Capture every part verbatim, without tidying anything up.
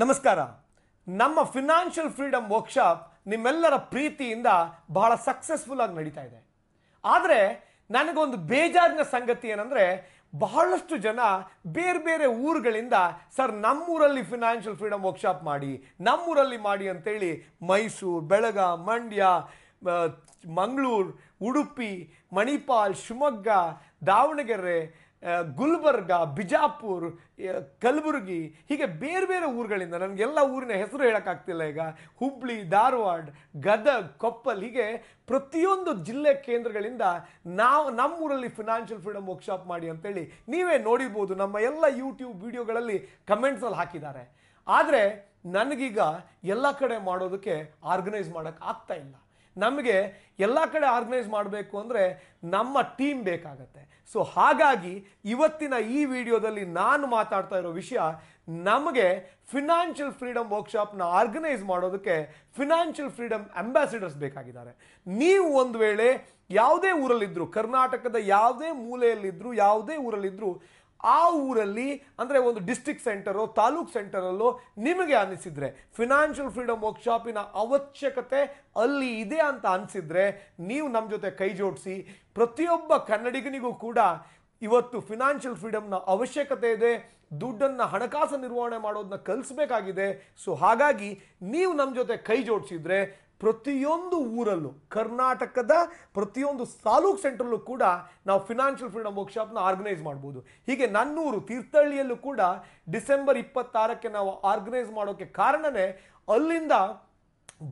ನಮಸ್ಕಾರ. ನಮ್ಮ financial freedom workshop ನಿಮ್ಮೆಲ್ಲರ ಪ್ರೀತಿಯಿಂದ ಬಹಳ ಸಕ್ಸಸ್ಫುಲ್ ಆಗಿ ನಡೀತಾ ಇದೆ. ಆದರೆ ನನಗೊಂದು ಬೇಜಾರಿನ ಸಂಗತಿ ಏನಂದರೆ, ಬಹಳಷ್ಟು ಜನ ಬೇರೆ ಬೇರೆ ಊರುಗಳಿಂದ ಸರ್ ನಮ್ಮೂರಲ್ಲಿ ಫಿನಾನ್ಷಿಯಲ್ ಫ್ರೀಡಮ್ ವರ್ಕ್ಶಾಪ್ ಮಾಡಿ, ನಮ್ಮೂರಲ್ಲಿ ಮಾಡಿ ಅಂತೇಳಿ ಮೈಸೂರು, ಬೆಳಗಾವಿ, ಮಂಡ್ಯ, ಮಂಗಳೂರು, ಉಡುಪಿ, ಮಣಿಪಾಲ್, ಶಿವಮೊಗ್ಗ, ದಾವಣಗೆರೆ, ಗುಲ್ಬರ್ಗ, ಬಿಜಾಪುರ್, ಕಲಬುರಗಿ, ಹೀಗೆ ಬೇರೆ ಬೇರೆ ಊರುಗಳಿಂದ, ನನಗೆಲ್ಲ ಊರಿನ ಹೆಸರು ಹೇಳೋಕ್ಕಾಗ್ತಿಲ್ಲ ಈಗ, ಹುಬ್ಬಳ್ಳಿ, ಧಾರವಾಡ, ಗದಗ, ಕೊಪ್ಪಲ್, ಹೀಗೆ ಪ್ರತಿಯೊಂದು ಜಿಲ್ಲೆ ಕೇಂದ್ರಗಳಿಂದ ನಾವು ನಮ್ಮೂರಲ್ಲಿ ಫಿನಾನ್ಷಿಯಲ್ ಫ್ರೀಡಮ್ ವರ್ಕ್ಶಾಪ್ ಮಾಡಿ ಅಂತೇಳಿ ನೀವೇ ನೋಡಿರ್ಬೋದು, ನಮ್ಮ ಎಲ್ಲ ಯೂಟ್ಯೂಬ್ ವಿಡಿಯೋಗಳಲ್ಲಿ ಕಮೆಂಟ್ಸಲ್ಲಿ ಹಾಕಿದ್ದಾರೆ. ಆದರೆ ನನಗೀಗ ಎಲ್ಲ ಕಡೆ ಮಾಡೋದಕ್ಕೆ ಆರ್ಗನೈಸ್ ಮಾಡೋಕ್ಕೆ ಆಗ್ತಾ ಇಲ್ಲ. ನಮಗೆ ಎಲ್ಲ ಕಡೆ ಆರ್ಗನೈಸ್ ಮಾಡಬೇಕು ಅಂದರೆ ನಮ್ಮ ಟೀಮ್ ಬೇಕಾಗತ್ತೆ. ಸೊ ಹಾಗಾಗಿ ಇವತ್ತಿನ ಈ ವಿಡಿಯೋದಲ್ಲಿ ನಾನು ಮಾತಾಡ್ತಾ ಇರೋ ವಿಷಯ, ನಮಗೆ ಫಿನಾನ್ಷಿಯಲ್ ಫ್ರೀಡಮ್ ವರ್ಕ್ಶಾಪ್ನ ಆರ್ಗನೈಸ್ ಮಾಡೋದಕ್ಕೆ ಫಿನಾನ್ಷಿಯಲ್ ಫ್ರೀಡಮ್ ಅಂಬಾಸಿಡರ್ಸ್ ಬೇಕಾಗಿದ್ದಾರೆ. ನೀವು ಒಂದು ವೇಳೆ ಯಾವುದೇ ಊರಲ್ಲಿದ್ದರೂ, ಕರ್ನಾಟಕದ ಯಾವುದೇ ಮೂಲೆಯಲ್ಲಿದ್ದರೂ, ಯಾವುದೇ ಊರಲ್ಲಿದ್ದರೂ, ಆ ಊರಲ್ಲಿ ಅಂದರೆ ಒಂದು ಡಿಸ್ಟ್ರಿಕ್ಟ್ ಸೆಂಟರೋ ತಾಲೂಕ್ ಸೆಂಟರಲ್ಲೋ ನಿಮಗೆ ಅನಿಸಿದರೆ ಫಿನಾನ್ಷಿಯಲ್ ಫ್ರೀಡಮ್ ವರ್ಕ್ಶಾಪಿನ ಅವಶ್ಯಕತೆ ಅಲ್ಲಿ ಇದೆ ಅಂತ ಅನಿಸಿದರೆ ನೀವು ನಮ್ಮ ಜೊತೆ ಕೈ ಜೋಡಿಸಿ. ಪ್ರತಿಯೊಬ್ಬ ಕನ್ನಡಿಗನಿಗೂ ಕೂಡ ಇವತ್ತು ಫಿನಾನ್ಷಿಯಲ್ ಫ್ರೀಡಮ್ನ ಅವಶ್ಯಕತೆ ಇದೆ. ದುಡ್ಡನ್ನು, ಹಣಕಾಸು ನಿರ್ವಹಣೆ ಮಾಡೋದನ್ನ ಕಲಿಸಬೇಕಾಗಿದೆ. ಸೊ ಹಾಗಾಗಿ ನೀವು ನಮ್ಮ ಜೊತೆ ಕೈ ಜೋಡಿಸಿದರೆ ಪ್ರತಿಯೊಂದು ಊರಲ್ಲೂ, ಕರ್ನಾಟಕದ ಪ್ರತಿಯೊಂದು ತಾಲೂಕ್ ಸೆಂಟ್ರಲ್ಲೂ ಕೂಡ ನಾವು ಫಿನಾನ್ಷಿಯಲ್ ಫ್ರೀಡಮ್ ವರ್ಕ್ಶಾಪ್ನ ಆರ್ಗನೈಸ್ ಮಾಡ್ಬೋದು. ಹೀಗೆ ನನ್ನೂರು ತೀರ್ಥಹಳ್ಳಿಯಲ್ಲೂ ಕೂಡ ಡಿಸೆಂಬರ್ ಇಪ್ಪತ್ತಾರಕ್ಕೆ ನಾವು ಆರ್ಗನೈಸ್ ಮಾಡೋಕ್ಕೆ ಕಾರಣವೇ ಅಲ್ಲಿಂದ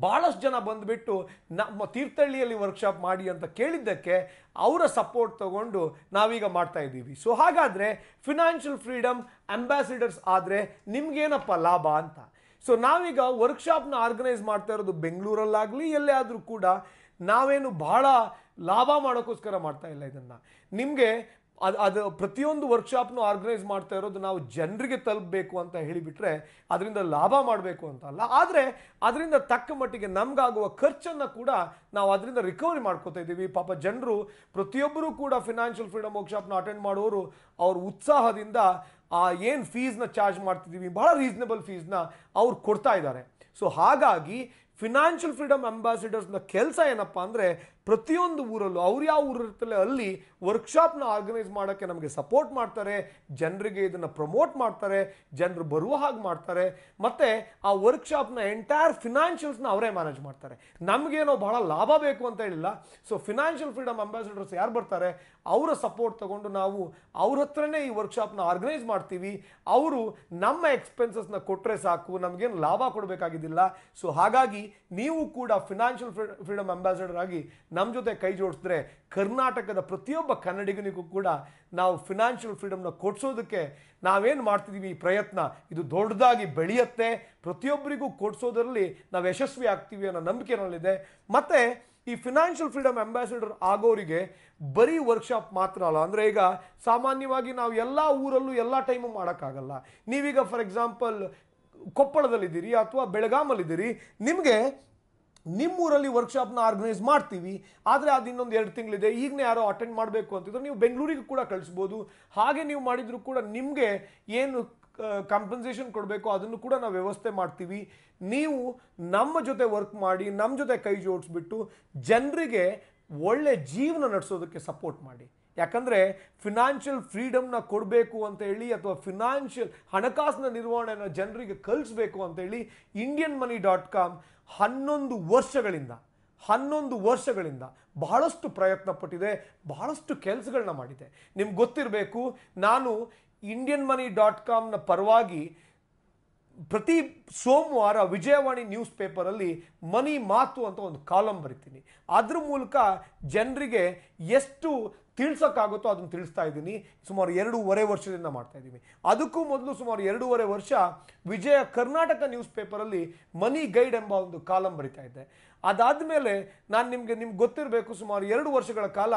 ಭಾಳಷ್ಟು ಜನ ಬಂದುಬಿಟ್ಟು ನಮ್ಮ ತೀರ್ಥಹಳ್ಳಿಯಲ್ಲಿ ವರ್ಕ್ಶಾಪ್ ಮಾಡಿ ಅಂತ ಕೇಳಿದ್ದಕ್ಕೆ ಅವರ ಸಪೋರ್ಟ್ ತಗೊಂಡು ನಾವೀಗ ಮಾಡ್ತಾ ಇದ್ದೀವಿ. ಸೊ ಹಾಗಾದರೆ ಫಿನಾನ್ಷಿಯಲ್ ಫ್ರೀಡಮ್ ಅಂಬಾಸಿಡರ್ಸ್ ಆದರೆ ನಿಮಗೇನಪ್ಪ ಲಾಭ ಅಂತ. ಸೊ ನಾವೀಗ ವರ್ಕ್ಶಾಪ್ನ ಆರ್ಗನೈಸ್ ಮಾಡ್ತಾ ಇರೋದು ಬೆಂಗಳೂರಲ್ಲಾಗಲಿ ಎಲ್ಲೇ ಆದರೂ ಕೂಡ ನಾವೇನು ಭಾಳ ಲಾಭ ಮಾಡೋಕ್ಕೋಸ್ಕರ ಮಾಡ್ತಾ ಇಲ್ಲ. ಇದನ್ನು ನಿಮಗೆ ಅದು ಅದು ಪ್ರತಿಯೊಂದು ವರ್ಕ್ಶಾಪ್ನು ಆರ್ಗನೈಸ್ ಮಾಡ್ತಾ ಇರೋದು ನಾವು ಜನರಿಗೆ ತಲುಪಬೇಕು ಅಂತ ಹೇಳಿಬಿಟ್ರೆ, ಅದರಿಂದ ಲಾಭ ಮಾಡಬೇಕು ಅಂತ ಅಲ್ಲ, ಆದರೆ ಅದರಿಂದ ತಕ್ಕ ಮಟ್ಟಿಗೆ ನಮಗಾಗುವ ಖರ್ಚನ್ನು ಕೂಡ ನಾವು ಅದರಿಂದ ರಿಕವರಿ ಮಾಡ್ಕೋತಾ ಇದ್ದೀವಿ. ಪಾಪ ಜನರು ಪ್ರತಿಯೊಬ್ಬರೂ ಕೂಡ ಫಿನಾನ್ಷಿಯಲ್ ಫ್ರೀಡಮ್ ವರ್ಕ್ಶಾಪ್ನ ಅಟೆಂಡ್ ಮಾಡೋರು ಅವ್ರ ಉತ್ಸಾಹದಿಂದ ಆ ಏನು ಫೀಸ್ನ ಚಾರ್ಜ್ ಮಾಡ್ತಿದ್ದೀವಿ, ಭಾಳ ರೀಸನೇಬಲ್ ಫೀಸ್ನ ಅವ್ರು ಕೊಡ್ತಾ ಇದ್ದಾರೆ. ಸೊ ಹಾಗಾಗಿ ಫಿನಾನ್ಷಿಯಲ್ ಫ್ರೀಡಮ್ ಅಂಬಾಸಿಡರ್ಸ್ನ ಕೆಲಸ ಏನಪ್ಪ ಅಂದರೆ, ಪ್ರತಿಯೊಂದು ಊರಲ್ಲೂ ಅವ್ರು ಯಾವ ಊರು ಇರ್ತಲೇ ಅಲ್ಲಿ ವರ್ಕ್ಶಾಪ್ನ ಆರ್ಗನೈಸ್ ಮಾಡೋಕ್ಕೆ ನಮಗೆ ಸಪೋರ್ಟ್ ಮಾಡ್ತಾರೆ, ಜನರಿಗೆ ಇದನ್ನು ಪ್ರಮೋಟ್ ಮಾಡ್ತಾರೆ, ಜನರು ಬರುವ ಹಾಗೆ ಮಾಡ್ತಾರೆ, ಮತ್ತು ಆ ವರ್ಕ್ಶಾಪ್ನ ಎಂಟೈರ್ ಫಿನಾನ್ಷಿಯಲ್ಸ್ನ ಅವರೇ ಮ್ಯಾನೇಜ್ ಮಾಡ್ತಾರೆ. ನಮಗೇನೋ ಭಾಳ ಲಾಭ ಬೇಕು ಅಂತ ಹೇಳಿಲ್ಲ. ಸೊ ಫಿನಾನ್ಷಿಯಲ್ ಫ್ರೀಡಮ್ ಅಂಬಾಸಿಡರ್ಸ್ ಯಾರು ಬರ್ತಾರೆ ಅವರ ಸಪೋರ್ಟ್ ತೊಗೊಂಡು ನಾವು ಅವ್ರ ಹತ್ರನೇ ಈ ವರ್ಕ್ಶಾಪ್ನ ಆರ್ಗನೈಸ್ ಮಾಡ್ತೀವಿ. ಅವರು ನಮ್ಮ ಎಕ್ಸ್ಪೆನ್ಸಸ್ನ ಕೊಟ್ಟರೆ ಸಾಕು, ನಮಗೇನು ಲಾಭ ಕೊಡಬೇಕಾಗಿದ್ದಿಲ್ಲ. ಸೊ ಹಾಗಾಗಿ ನೀವು ಕೂಡ ಫಿನಾನ್ಷಿಯಲ್ ಫ್ರೀಡಮ್ ಅಂಬಾಸಿಡರ್ ಆಗಿ ನಮ್ಮ ಜೊತೆ ಕೈ ಜೋಡಿಸಿದ್ರೆ ಕರ್ನಾಟಕದ ಪ್ರತಿಯೊಬ್ಬ ಕನ್ನಡಿಗನಿಗೂ ಕೂಡ ನಾವು ಫಿನಾನ್ಷಿಯಲ್ ಫ್ರೀಡಮ್ನ ಕೊಡಿಸೋದಕ್ಕೆ ನಾವೇನು ಮಾಡ್ತಿದ್ದೀವಿ ಈ ಪ್ರಯತ್ನ, ಇದು ದೊಡ್ಡದಾಗಿ ಬೆಳೆಯುತ್ತೆ. ಪ್ರತಿಯೊಬ್ಬರಿಗೂ ಕೊಡಿಸೋದರಲ್ಲಿ ನಾವು ಯಶಸ್ವಿ ಆಗ್ತೀವಿ ಅನ್ನೋ ನಂಬಿಕೆ ನನ್ನಲ್ಲಿದೆ. ಮತ್ತು ಈ ಫಿನಾನ್ಷಿಯಲ್ ಫ್ರೀಡಮ್ ಅಂಬಾಸಿಡರ್ ಆಗೋರಿಗೆ ಬರೀ ವರ್ಕ್ಶಾಪ್ ಮಾತ್ರ ಅಲ್ಲ, ಅಂದರೆ ಈಗ ಸಾಮಾನ್ಯವಾಗಿ ನಾವು ಎಲ್ಲ ಊರಲ್ಲೂ ಎಲ್ಲ ಟೈಮು ಮಾಡೋಕ್ಕಾಗಲ್ಲ. ನೀವೀಗ ಫಾರ್ ಎಕ್ಸಾಂಪಲ್ ಕೊಪ್ಪಳದಲ್ಲಿದ್ದೀರಿ ಅಥವಾ ಬೆಳಗಾಮಲ್ಲಿದ್ದೀರಿ, ನಿಮಗೆ ನಿಮ್ಮೂರಲ್ಲಿ ವರ್ಕ್ಶಾಪ್ನ ಆರ್ಗನೈಸ್ ಮಾಡ್ತೀವಿ, ಆದರೆ ಅದು ಇನ್ನೊಂದು ಎರಡು ತಿಂಗಳಿದೆ, ಈಗನೇ ಯಾರೋ ಅಟೆಂಡ್ ಮಾಡಬೇಕು ಅಂತಿದ್ರೆ ನೀವು ಬೆಂಗಳೂರಿಗೆ ಕೂಡ ಕಳಿಸ್ಬೋದು. ಹಾಗೆ ನೀವು ಮಾಡಿದರೂ ಕೂಡ ನಿಮಗೆ ಏನು ಕಾಂಪನ್ಸೇಷನ್ ಕೊಡಬೇಕು ಅದನ್ನು ಕೂಡ ನಾವು ವ್ಯವಸ್ಥೆ ಮಾಡ್ತೀವಿ. ನೀವು ನಮ್ಮ ಜೊತೆ ವರ್ಕ್ ಮಾಡಿ, ನಮ್ಮ ಜೊತೆ ಕೈ ಜೋಡಿಸ್ಬಿಟ್ಟು ಜನರಿಗೆ ಒಳ್ಳೆ ಜೀವನ ನಡೆಸೋದಕ್ಕೆ ಸಪೋರ್ಟ್ ಮಾಡಿ. ಯಾಕಂದರೆ ಫಿನಾನ್ಷಿಯಲ್ ಫ್ರೀಡಮ್ನ ಕೊಡಬೇಕು ಅಂತೇಳಿ ಅಥವಾ ಫಿನಾನ್ಷಿಯಲ್ ಹಣಕಾಸಿನ ನಿರ್ವಹಣೆನ ಜನರಿಗೆ ಕಲಿಸ್ಬೇಕು ಅಂತೇಳಿ ಇಂಡಿಯನ್ ಮನಿ ಡಾಟ್ ಕಾಮ್ ಹನ್ನೊಂದು ವರ್ಷಗಳಿಂದ ಹನ್ನೊಂದು ವರ್ಷಗಳಿಂದ ಬಹಳಷ್ಟು ಪ್ರಯತ್ನ ಪಟ್ಟಿದೆ, ಬಹಳಷ್ಟು ಕೆಲಸಗಳನ್ನ ಮಾಡಿದೆ. ನಿಮ್ಗೆ ಗೊತ್ತಿರಬೇಕು, ನಾನು ಇಂಡಿಯನ್ ಮನಿ ಡಾಟ್ ಕಾಮ್ನ ಪರವಾಗಿ ಪ್ರತಿ ಸೋಮವಾರ ವಿಜಯವಾಣಿ ನ್ಯೂಸ್ ಪೇಪರಲ್ಲಿ ಮನಿ ಮಾತು ಅಂತ ಒಂದು ಕಾಲಮ್ ಬರಿತೀನಿ. ಅದ್ರ ಮೂಲಕ ಜನರಿಗೆ ಎಷ್ಟು ತಿಳಿಸೋಕ್ಕಾಗುತ್ತೋ ಅದನ್ನು ತಿಳಿಸ್ತಾ ಇದ್ದೀನಿ. ಸುಮಾರು ಎರಡೂವರೆ ವರ್ಷದಿಂದ ಮಾಡ್ತಾಯಿದ್ದೀನಿ. ಅದಕ್ಕೂ ಮೊದಲು ಸುಮಾರು ಎರಡೂವರೆ ವರ್ಷ ವಿಜಯ ಕರ್ನಾಟಕ ನ್ಯೂಸ್ ಪೇಪರಲ್ಲಿ ಮನಿ ಗೈಡ್ ಎಂಬ ಒಂದು ಕಾಲಮ್ ಬರಿತಾ ಇದ್ದೆ. ಅದಾದ ಮೇಲೆ ನಾನು ನಿಮಗೆ ನಿಮ್ಗೆ ಗೊತ್ತಿರಬೇಕು, ಸುಮಾರು ಎರಡು ವರ್ಷಗಳ ಕಾಲ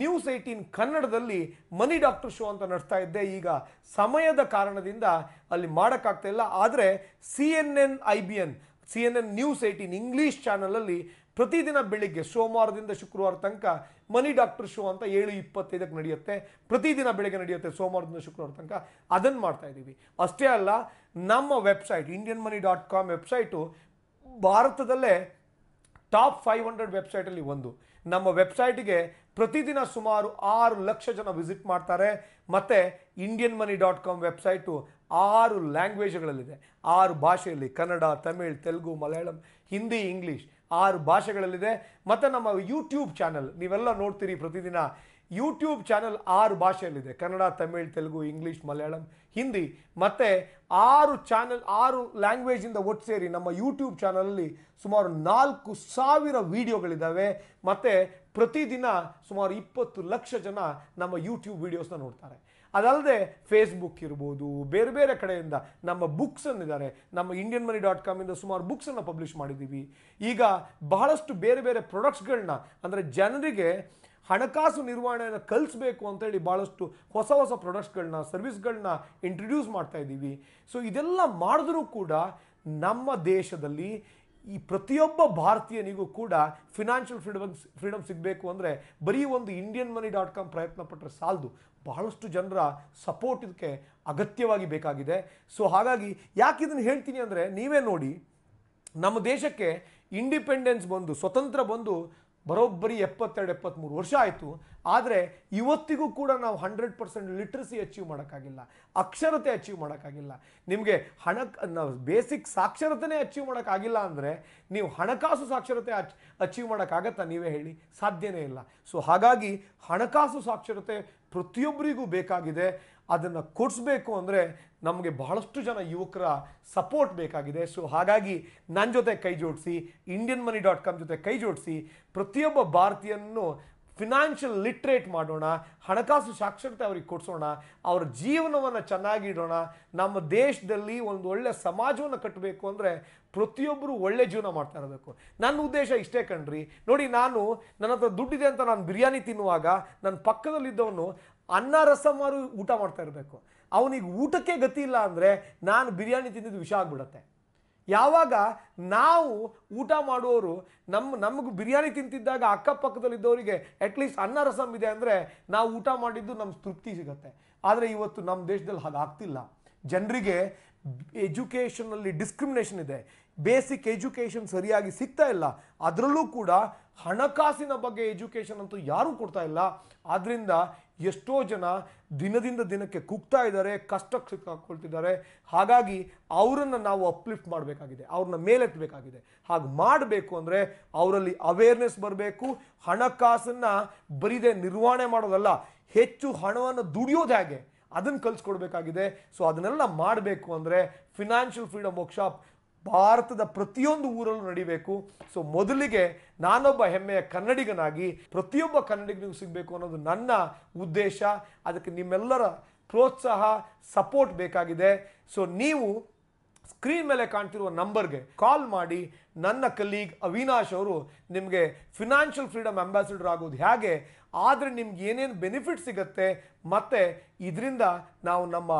ನ್ಯೂಸ್ ಏಯ್ಟೀನ್ ಕನ್ನಡದಲ್ಲಿ ಮನಿ ಡಾಕ್ಟರ್ ಶೋ ಅಂತ ನಡೆಸ್ತಾ ಇದ್ದೆ. ಈಗ ಸಮಯದ ಕಾರಣದಿಂದ ಅಲ್ಲಿ ಮಾಡೋಕ್ಕಾಗ್ತಾಯಿಲ್ಲ. ಆದರೆ C N N I B N C N N news eighteen English ಚಾನಲಲ್ಲಿ ಪ್ರತಿದಿನ ಬೆಳಿಗ್ಗೆ ಸೋಮವಾರದಿಂದ ಶುಕ್ರವಾರ ತನಕ ಮನಿ ಡಾಕ್ಟರ್ ಶೋ ಅಂತ ಏಳು ಇಪ್ಪತ್ತೈದು ಕ್ಕೆ ನಡೆಯುತ್ತೆ. ಪ್ರತಿದಿನ ಬೆಳಿಗ್ಗೆ ನಡೆಯುತ್ತೆ ಸೋಮವಾರದಿಂದ ಶುಕ್ರವಾರ ತನಕ. ಅದನ್ನ ಮಾಡ್ತಾ ಇದೀವಿ. ಅಷ್ಟೇ ಅಲ್ಲ, ನಮ್ಮ website Indian money dot com website ಭಾರತದಲ್ಲೇ ಟಾಪ್ ಐನೂರು ವೆಬ್ಸೈಟ್ ಅಲ್ಲಿ ಒಂದು. ನಮ್ಮ ವೆಬ್ಸೈಟ್ ಗೆ ಪ್ರತಿದಿನ ಸುಮಾರು ಆರು ಲಕ್ಷ ಜನ ವಿಸಿಟ್ ಮಾಡ್ತಾರೆ. ಮತ್ತೆ Indian money dot com website ಆರು ಲ್ಯಾಂಗ್ವೇಜ್ ಗಳಲ್ಲಿದೆ, ಆರು ಭಾಷೆಯಲ್ಲಿ, ಕನ್ನಡ, ತಮಿಳು, ತೆಲುಗು, ಮಲಯಾಳಂ, ಹಿಂದಿ, ಇಂಗ್ಲಿಷ್, ಆರು ಭಾಷೆಗಳಲ್ಲಿದೆ. ಮತ್ತು ನಮ್ಮ ಯೂಟ್ಯೂಬ್ ಚಾನಲ್ ನೀವೆಲ್ಲ ನೋಡ್ತೀರಿ ಪ್ರತಿದಿನ. ಯೂಟ್ಯೂಬ್ ಚಾನಲ್ ಆರು ಭಾಷೆಯಲ್ಲಿದೆ, ಕನ್ನಡ, ತಮಿಳು, ತೆಲುಗು, ಇಂಗ್ಲೀಷ್, ಮಲಯಾಳಂ, ಹಿಂದಿ, ಮತ್ತು ಆರು ಚಾನಲ್ ಆರು ಲ್ಯಾಂಗ್ವೇಜಿಂದ ಒಟ್ಟು ಸೇರಿ ನಮ್ಮ ಯೂಟ್ಯೂಬ್ ಚಾನಲಲ್ಲಿ ಸುಮಾರು ನಾಲ್ಕು ಸಾವಿರ ವೀಡಿಯೋಗಳಿದ್ದಾವೆ. ಮತ್ತು ಪ್ರತಿದಿನ ಸುಮಾರು ಇಪ್ಪತ್ತು ಲಕ್ಷ ಜನ ನಮ್ಮ ಯೂಟ್ಯೂಬ್ ವೀಡಿಯೋಸ್ನ ನೋಡ್ತಾರೆ. ಅದಲ್ಲದೆ ಫೇಸ್ಬುಕ್ ಇರ್ಬೋದು, ಬೇರೆ ಬೇರೆ ಕಡೆಯಿಂದ ನಮ್ಮ ಬುಕ್ಸನ್ನಿದ್ದಾರೆ. ನಮ್ಮ ಇಂಡಿಯನ್ ಮನಿ ಡಾಟ್ ಕಾಮಿಂದ ಸುಮಾರು ಬುಕ್ಸನ್ನು ಪಬ್ಲಿಷ್ ಮಾಡಿದ್ದೀವಿ. ಈಗ ಬಹಳಷ್ಟು ಬೇರೆ ಬೇರೆ ಪ್ರಾಡಕ್ಟ್ಸ್ಗಳನ್ನ, ಅಂದರೆ ಜನರಿಗೆ ಹಣಕಾಸು ನಿರ್ವಹಣೆಯನ್ನು ಕಲಿಸಬೇಕು ಅಂತೇಳಿ ಭಾಳಷ್ಟು ಹೊಸ ಹೊಸ ಪ್ರಾಡಕ್ಟ್ಸ್ಗಳನ್ನ, ಸರ್ವಿಸ್ಗಳನ್ನ ಇಂಟ್ರೊಡ್ಯೂಸ್ ಮಾಡ್ತಾ ಇದ್ದೀವಿ. ಸೊ ಇದೆಲ್ಲ ಮಾಡಿದ್ರೂ ಕೂಡ ನಮ್ಮ ದೇಶದಲ್ಲಿ ಈ ಪ್ರತಿಯೊಬ್ಬ ಭಾರತೀಯನಿಗೂ ಕೂಡ ಫಿನಾನ್ಷಿಯಲ್ ಫ್ರೀಡಮ್ ಫ್ರೀಡಮ್ ಸಿಗಬೇಕು ಅಂದರೆ ಬರೀ ಒಂದು ಇಂಡಿಯನ್ ಮನಿ ಡಾಟ್ ಕಾಮ್ ಪ್ರಯತ್ನ ಪಟ್ಟರೆ ಸಾಲದು, ಬಹಳಷ್ಟು ಜನರ ಸಪೋರ್ಟ್ ಇದಕ್ಕೆ ಅಗತ್ಯವಾಗಿ ಬೇಕಾಗಿದೆ. ಸೊ ಹಾಗಾಗಿ ಯಾಕೆ ಇದನ್ನು ಹೇಳ್ತೀನಿ ಅಂದರೆ, ನೀವೇ ನೋಡಿ, ನಮ್ಮ ದೇಶಕ್ಕೆ ಇಂಡಿಪೆಂಡೆನ್ಸ್ ಬಂದು, ಸ್ವತಂತ್ರ ಬಂದು ಬರೋಬ್ಬರಿ ಎಪ್ಪತ್ತೆರಡು ಎಪ್ಪತ್ತ್ಮೂರು ವರ್ಷ ಆಯಿತು. ಆದರೆ ಇವತ್ತಿಗೂ ಕೂಡ ನಾವು ಹಂಡ್ರೆಡ್ ಪರ್ಸೆಂಟ್ ಲಿಟ್ರಸಿ ಅಚೀವ್ ಮಾಡೋಕ್ಕಾಗಿಲ್ಲ, ಅಕ್ಷರತೆ ಅಚೀವ್ ಮಾಡೋಕ್ಕಾಗಿಲ್ಲ. ನಿಮಗೆ ಹಣ ಬೇಸಿಕ್ ಸಾಕ್ಷರತೆನೇ ಅಚೀವ್ ಮಾಡೋಕ್ಕಾಗಿಲ್ಲ ಅಂದರೆ ನೀವು ಹಣಕಾಸು ಸಾಕ್ಷರತೆ ಅಚ್ ಅಚೀವ್ ಮಾಡೋಕ್ಕಾಗತ್ತಾ? ನೀವೇ ಹೇಳಿ, ಸಾಧ್ಯನೇ ಇಲ್ಲ. ಸೊ ಹಾಗಾಗಿ ಹಣಕಾಸು ಸಾಕ್ಷರತೆ ಪ್ರತಿಯೊಬ್ಬರಿಗೂ ಬೇಕಾಗಿದೆ. ಅದನ್ನು ಕೊಡಿಸ್ಬೇಕು ಅಂದರೆ ನಮಗೆ ಬಹಳಷ್ಟು ಜನ ಯುವಕರ ಸಪೋರ್ಟ್ ಬೇಕಾಗಿದೆ. ಸೊ ಹಾಗಾಗಿ ನನ್ನ ಜೊತೆ ಕೈ ಜೋಡಿಸಿ, ಇಂಡಿಯನ್ ಮನಿ ಡಾಟ್ ಕಾಮ್ ಜೊತೆ ಕೈ ಜೋಡಿಸಿ, ಪ್ರತಿಯೊಬ್ಬ ಭಾರತೀಯನ್ನು ಫಿನಾನ್ಷಿಯಲ್ ಲಿಟ್ರೇಟ್ ಮಾಡೋಣ, ಹಣಕಾಸು ಸಾಕ್ಷರತೆ ಅವ್ರಿಗೆ ಕೊಡಿಸೋಣ, ಅವ್ರ ಜೀವನವನ್ನು ಚೆನ್ನಾಗಿಡೋಣ. ನಮ್ಮ ದೇಶದಲ್ಲಿ ಒಂದು ಒಳ್ಳೆಯ ಸಮಾಜವನ್ನು ಕಟ್ಟಬೇಕು ಅಂದರೆ ಪ್ರತಿಯೊಬ್ಬರು ಒಳ್ಳೆ ಜೀವನ ಮಾಡ್ತಾ ಇರಬೇಕು. ನನ್ನ ಉದ್ದೇಶ ಇಷ್ಟೇ ಕಣ್ರಿ. ನೋಡಿ, ನಾನು ನನ್ನ ಹತ್ರ ದುಡ್ಡಿದೆ ಅಂತ ನಾನು ಬಿರಿಯಾನಿ ತಿನ್ನುವಾಗ ನನ್ನ ಪಕ್ಕದಲ್ಲಿದ್ದವನು ಅನ್ನ ರಸಮಾರು ಊಟ ಮಾಡ್ತಾ ಇರಬೇಕು. ಅವನಿಗೆ ಊಟಕ್ಕೆ ಗತಿ ಇಲ್ಲ ಅಂದರೆ ನಾನು ಬಿರಿಯಾನಿ ತಿಂದಿದ್ದು ವಿಷ ಆಗಿಬಿಡತ್ತೆ. ಯಾವಾಗ ನಾವು ಊಟ ಮಾಡುವವರು ನಮ್ಮ ನಮಗೆ ಬಿರಿಯಾನಿ ತಿಂತಿದ್ದಾಗ ಅಕ್ಕಪಕ್ಕದಲ್ಲಿದ್ದವರಿಗೆ ಅಟ್ಲೀಸ್ಟ್ ಅನ್ನ ರಸಮ್ ಇದೆ ಅಂದರೆ ನಾವು ಊಟ ಮಾಡಿದ್ದು ನಮ್ಮ ತೃಪ್ತಿ ಸಿಗುತ್ತೆ. ಆದರೆ ಇವತ್ತು ನಮ್ಮ ದೇಶದಲ್ಲಿ ಹಾಗಾಗ್ತಿಲ್ಲ. ಜನರಿಗೆ ಎಜುಕೇಷನಲ್ಲಿ ಡಿಸ್ಕ್ರಿಮಿನೇಷನ್ ಇದೆ, ಬೇಸಿಕ್ ಎಜುಕೇಷನ್ ಸರಿಯಾಗಿ ಸಿಗ್ತಾ ಇಲ್ಲ, ಅದರಲ್ಲೂ ಕೂಡ ಹಣಕಾಸಿನ ಬಗ್ಗೆ ಎಜುಕೇಷನ್ ಅಂತೂ ಯಾರೂ ಕೊಡ್ತಾ ಇಲ್ಲ. ಆದ್ದರಿಂದ ಎಷ್ಟೋ ಜನ ದಿನದಿಂದ ದಿನಕ್ಕೆ ಕುಗ್ತಾ ಇದ್ದಾರೆ, ಕಷ್ಟಕ್ಕೆ ಸಿಕ್ಕಾಕೊಳ್ತಿದ್ದಾರೆ. ಹಾಗಾಗಿ ಅವರನ್ನು ನಾವು ಅಪ್ಲಿಫ್ಟ್ ಮಾಡಬೇಕಾಗಿದೆ, ಅವ್ರನ್ನ ಮೇಲೆತ್ತಬೇಕಾಗಿದೆ. ಹಾಗೆ ಮಾಡಬೇಕು ಅಂದರೆ ಅವರಲ್ಲಿ ಅವೇರ್ನೆಸ್ ಬರಬೇಕು. ಹಣಕಾಸನ್ನು ಬರೀದೇ ನಿರ್ವಹಣೆ ಮಾಡೋದಲ್ಲ, ಹೆಚ್ಚು ಹಣವನ್ನು ದುಡಿಯೋದು ಹೇಗೆ ಅದನ್ನು ಕಲಿಸ್ಕೊಡ್ಬೇಕಾಗಿದೆ. ಸೊ ಅದನ್ನೆಲ್ಲ ಮಾಡಬೇಕು ಅಂದರೆ ಫಿನಾನ್ಷಿಯಲ್ ಫ್ರೀಡಮ್ ವರ್ಕ್ಶಾಪ್ ಭಾರತದ ಪ್ರತಿಯೊಂದು ಊರಲ್ಲೂ ನಡಿಬೇಕು. ಸೊ ಮೊದಲಿಗೆ ನಾನೊಬ್ಬ ಹೆಮ್ಮೆಯ ಕನ್ನಡಿಗನಾಗಿ ಪ್ರತಿಯೊಬ್ಬ ಕನ್ನಡಿಗನಿಗೂ ಸಿಗಬೇಕು ಅನ್ನೋದು ನನ್ನ ಉದ್ದೇಶ. ಅದಕ್ಕೆ ನಿಮ್ಮೆಲ್ಲರ ಪ್ರೋತ್ಸಾಹ, ಸಪೋರ್ಟ್ ಬೇಕಾಗಿದೆ. ಸೊ ನೀವು ಸ್ಕ್ರೀನ್ ಮೇಲೆ ಕಾಣ್ತಿರುವ ನಂಬರ್ಗೆ ಕಾಲ್ ಮಾಡಿ ನನ್ನ ಕಲೀಗ್ ಅವಿನಾಶ್ ಅವರು ನಿಮಗೆ ಫಿನಾನ್ಷಿಯಲ್ ಫ್ರೀಡಮ್ ಅಂಬಾಸಿಡರ್ ಆಗೋದು ಹೇಗೆ, ಆದರೆ ನಿಮ್ಗೆ ಏನೇನು ಬೆನಿಫಿಟ್ ಸಿಗುತ್ತೆ, ಮತ್ತು ಇದರಿಂದ ನಾವು ನಮ್ಮ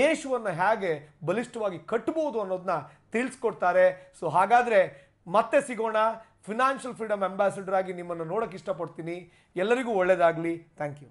ದೇಶವನ್ನು ಹೇಗೆ ಬಲಿಷ್ಠವಾಗಿ ಕಟ್ಬೋದು ಅನ್ನೋದನ್ನ ತಿಳಿಸ್ಕೊಡ್ತಾರೆ. ಸೊ ಹಾಗಾದರೆ ಮತ್ತೆ ಸಿಗೋಣ. ಫಿನಾನ್ಷಿಯಲ್ ಫ್ರೀಡಮ್ ಅಂಬಾಸಿಡರ್ ಆಗಿ ನಿಮ್ಮನ್ನು ನೋಡೋಕ್ಕೆ ಇಷ್ಟಪಡ್ತೀನಿ. ಎಲ್ಲರಿಗೂ ಒಳ್ಳೆಯದಾಗಲಿ. Thank you.